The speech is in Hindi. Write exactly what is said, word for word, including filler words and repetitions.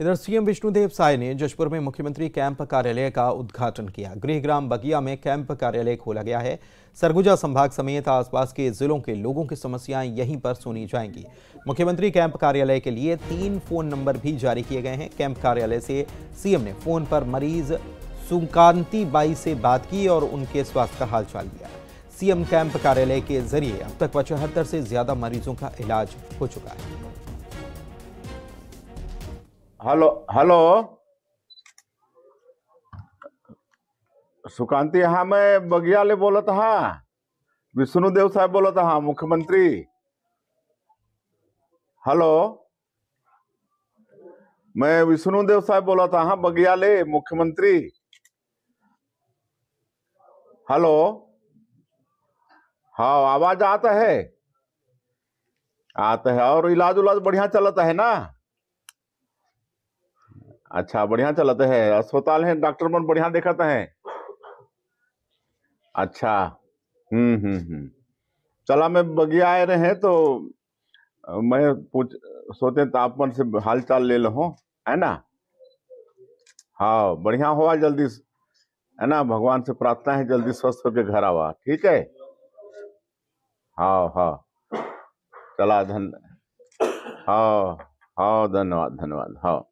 इधर सीएम विष्णुदेव साय ने जशपुर में मुख्यमंत्री कैंप कार्यालय का उद्घाटन किया। गृहग्राम बगिया में कैंप कार्यालय खोला गया है। सरगुजा संभाग समेत आसपास के जिलों के लोगों की समस्याएं यहीं पर सुनी जाएंगी। मुख्यमंत्री कैंप कार्यालय के लिए तीन फोन नंबर भी जारी किए गए हैं। कैंप कार्यालय से सीएम ने फोन पर मरीज सुकांति बाई से बात की और उनके स्वास्थ्य का हालचाल लिया। सीएम कैंप कार्यालय के जरिए अब तक पचहत्तर से ज्यादा मरीजों का इलाज हो चुका है। हेलो हेलो सुकांति, हाँ मैं बगिया ले बोलता हाँ, विष्णु देव साहब बोलता हाँ मुख्यमंत्री। हेलो, मैं विष्णु देव साहब बोलता हाँ बगिया ले मुख्यमंत्री। हेलो, हाँ आवाज आता है आता है और इलाज उलाज बढ़िया चलता है ना? अच्छा बढ़िया चलते हैं, अस्पताल है, डॉक्टर मन बढ़िया दिखाते हैं। अच्छा हम्म हम्म हम्म चला मैं बगिया आए रहे हैं तो मैं पूछ सोचे तापमन से हाल चाल ले लो, है ना? हाँ बढ़िया हुआ जल्दी, है ना? भगवान से प्रार्थना है जल्दी स्वस्थ होकर घर आवा, ठीक है? हाँ हाँ चला धन, हाँ हाँ धन्यवाद धन्यवाद हाँ।